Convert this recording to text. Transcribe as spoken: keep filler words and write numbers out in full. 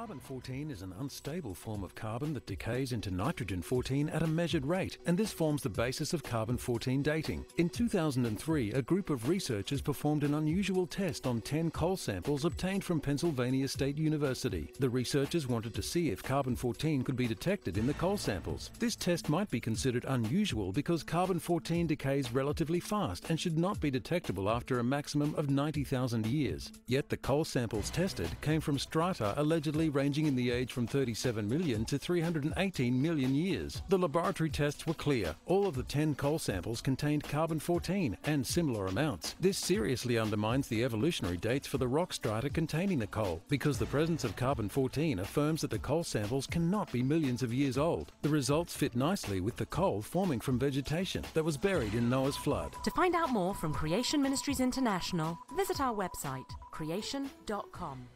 Carbon fourteen is an unstable form of carbon that decays into nitrogen fourteen at a measured rate, and this forms the basis of carbon fourteen dating. In two thousand three, a group of researchers performed an unusual test on ten coal samples obtained from Pennsylvania State University. The researchers wanted to see if carbon fourteen could be detected in the coal samples. This test might be considered unusual because carbon fourteen decays relatively fast and should not be detectable after a maximum of ninety thousand years. Yet the coal samples tested came from strata allegedly ranging in the age from thirty-seven million to three hundred eighteen million years. The laboratory tests were clear. All of the ten coal samples contained carbon fourteen and similar amounts. This seriously undermines the evolutionary dates for the rock strata containing the coal, because the presence of carbon fourteen affirms that the coal samples cannot be millions of years old. The results fit nicely with the coal forming from vegetation that was buried in Noah's flood. To find out more from Creation Ministries International, visit our website creation dot com.